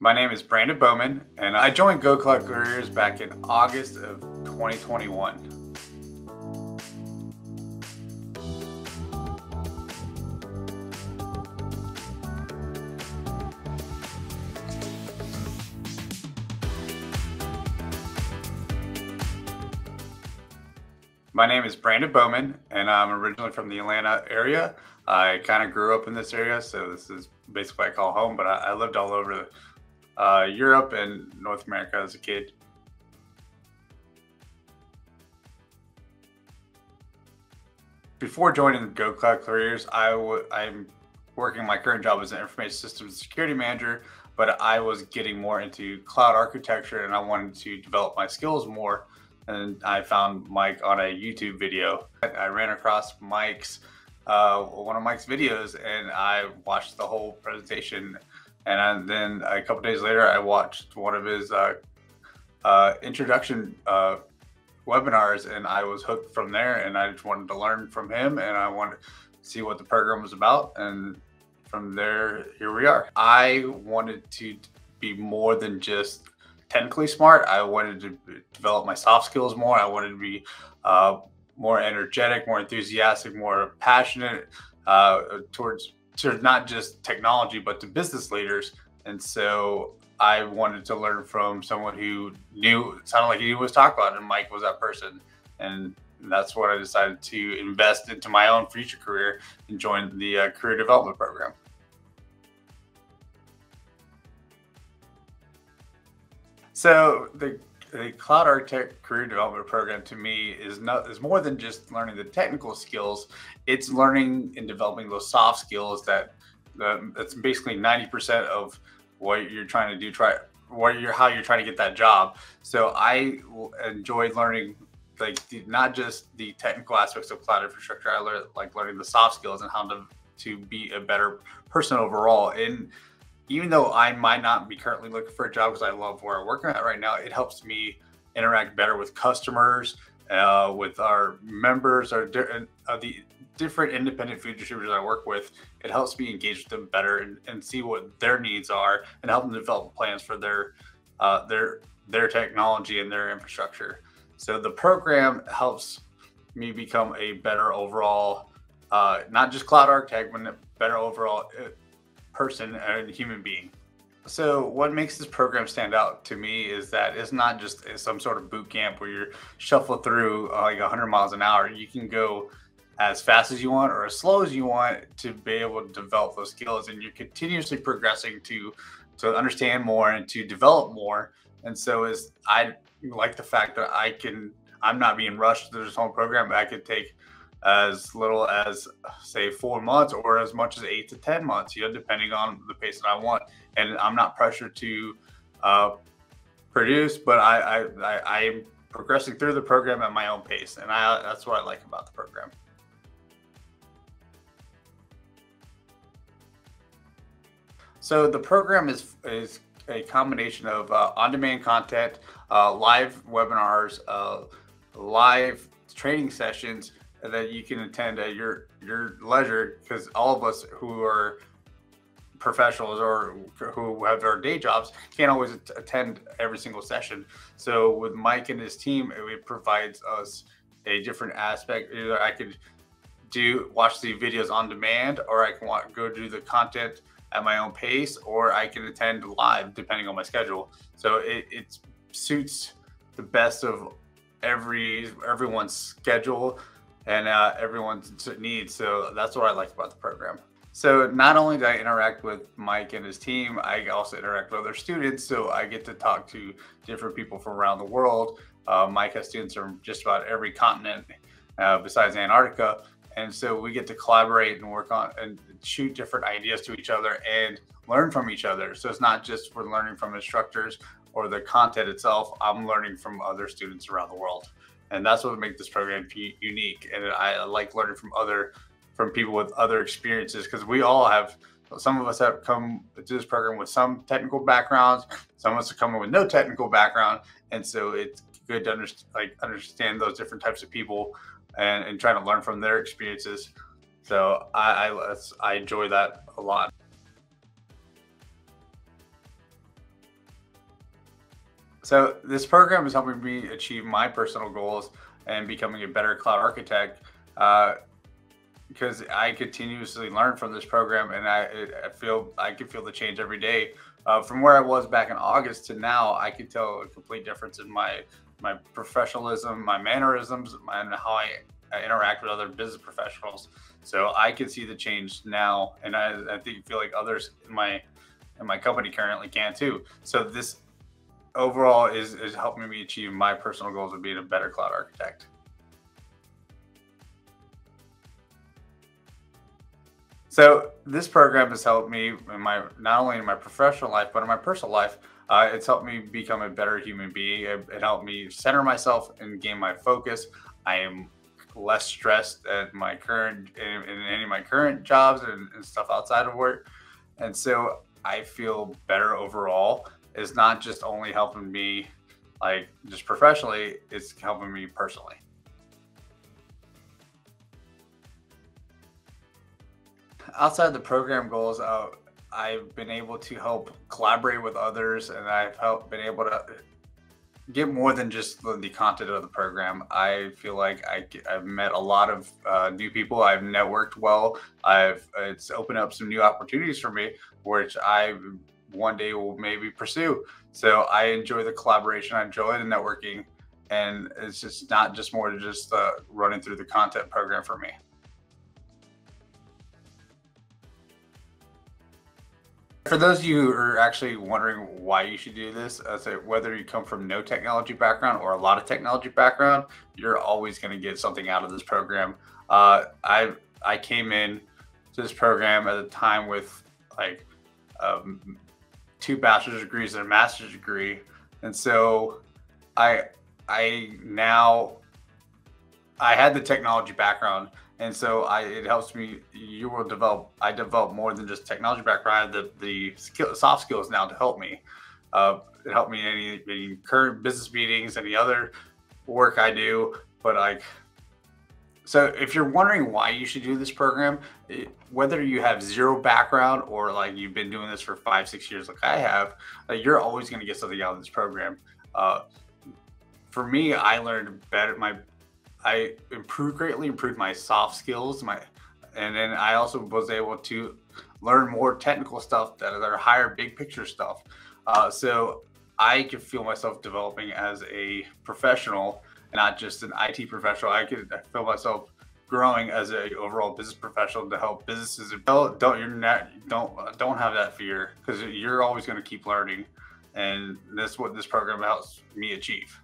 My name is Brandon Bowman, and I joined Go Cloud Careers back in August of 2021. My name is Brandon Bowman, and I'm originally from the Atlanta area. I kind of grew up in this area, so this is basically what I call home, but I lived all over Europe and North America as a kid. Before joining Go Cloud Careers, I'm working my current job as an information systems security manager, but I was getting more into cloud architecture and I wanted to develop my skills more. And I found Mike on a YouTube video. I ran across Mike's, one of Mike's videos, and I watched the whole presentation. And then a couple days later, I watched one of his introduction webinars, and I was hooked from there. And I just wanted to learn from him, and I wanted to see what the program was about. And from there, here we are. I wanted to be more than just technically smart. I wanted to develop my soft skills more. I wanted to be more energetic, more enthusiastic, more passionate towards not just technology, but to business leaders. And so I wanted to learn from someone who knew, sounded like he was talking about, and Mike was that person. And that's what I decided to invest into my own future career and join the career development program. So the Cloud Architect Career Development Program to me is more than just learning the technical skills. It's learning and developing those soft skills that's basically 90% of what you're trying to do, how you're trying to get that job. So I enjoyed learning not just the technical aspects of cloud infrastructure. I learning the soft skills and how to be a better person overall. Even though I might not be currently looking for a job because I love where I'm working at right now, it helps me interact better with customers, with our members, the different independent food distributors I work with. It helps me engage with them better and see what their needs are and help them develop plans for their technology and their infrastructure. So the program helps me become a better overall, not just cloud architect, but a better overall person and human being. So what makes this program stand out to me is that it's not just some sort of boot camp where you're shuffled through like 100 miles an hour. You can go as fast as you want or as slow as you want to be able to develop those skills, and you're continuously progressing to understand more and to develop more. And so I like the fact that I'm not being rushed through this whole program, but I could take as little as say 4 months or as much as 8 to 10 months, depending on the pace that I want. And I'm not pressured to produce, but I'm progressing through the program at my own pace. And that's what I like about the program. So the program is a combination of on-demand content, live webinars, live training sessions, that you can attend at your leisure, because all of us who are professionals or who have our day jobs can't always attend every single session. So with Mike and his team, it provides us a different aspect. Either I could watch the videos on demand, or I can go do the content at my own pace, or I can attend live depending on my schedule. So it suits the best of everyone's schedule and everyone's needs. So that's what I liked about the program. So not only did I interact with Mike and his team, I also interact with other students. So I get to talk to different people from around the world. Mike has students from just about every continent besides Antarctica. And so we get to collaborate and work on and shoot different ideas to each other and learn from each other. So it's not just we're learning from instructors or the content itself. I'm learning from other students around the world. And that's what makes this program unique. And I like learning from people with other experiences, because we all have, some of us have come to this program with some technical backgrounds, some of us have come in with no technical background. And so it's good to understand those different types of people and trying to learn from their experiences. So I enjoy that a lot. So this program is helping me achieve my personal goals and becoming a better cloud architect because I continuously learn from this program, and I can feel the change every day. From where I was back in August to now, I can tell a complete difference in my professionalism, my mannerisms, and how I interact with other business professionals. So I can see the change now, and I think feel like others in my company currently can too. So this overall is helping me achieve my personal goals of being a better cloud architect. So this program has helped me in not only in my professional life, but in my personal life. It's helped me become a better human being. It helped me center myself and gain my focus. I am less stressed at my current, in any of my current jobs and stuff outside of work. And so I feel better overall. It's not just only helping me like just professionally, it's helping me personally. Outside the program goals, I've been able to help collaborate with others, and I've been able to get more than just the content of the program. I feel like I've met a lot of new people. I've networked well. It's opened up some new opportunities for me, which I one day will maybe pursue. So I enjoy the collaboration. I enjoy the networking, and it's just not just more to just running through the content program for me. For those of you who are actually wondering why you should do this, so whether you come from no technology background or a lot of technology background, you're always going to get something out of this program. I came in to this program at a time with like 2 bachelor's degrees and a master's degree, and so I had the technology background. And so it helps me, I develop more than just technology background. I have the soft skills now to help me. It helped me in any current business meetings, any other work I do. So if you're wondering why you should do this program, whether you have 0 background or like you've been doing this for 5-6 years like I have, you're always gonna get something out of this program. For me, I learned better, greatly improved my soft skills, and then I also was able to learn more technical stuff that are higher big picture stuff. So I could feel myself developing as a professional, not just an IT professional. I feel myself growing as an overall business professional to help businesses. Don't have that fear, because you're always going to keep learning, and that's what this program helps me achieve.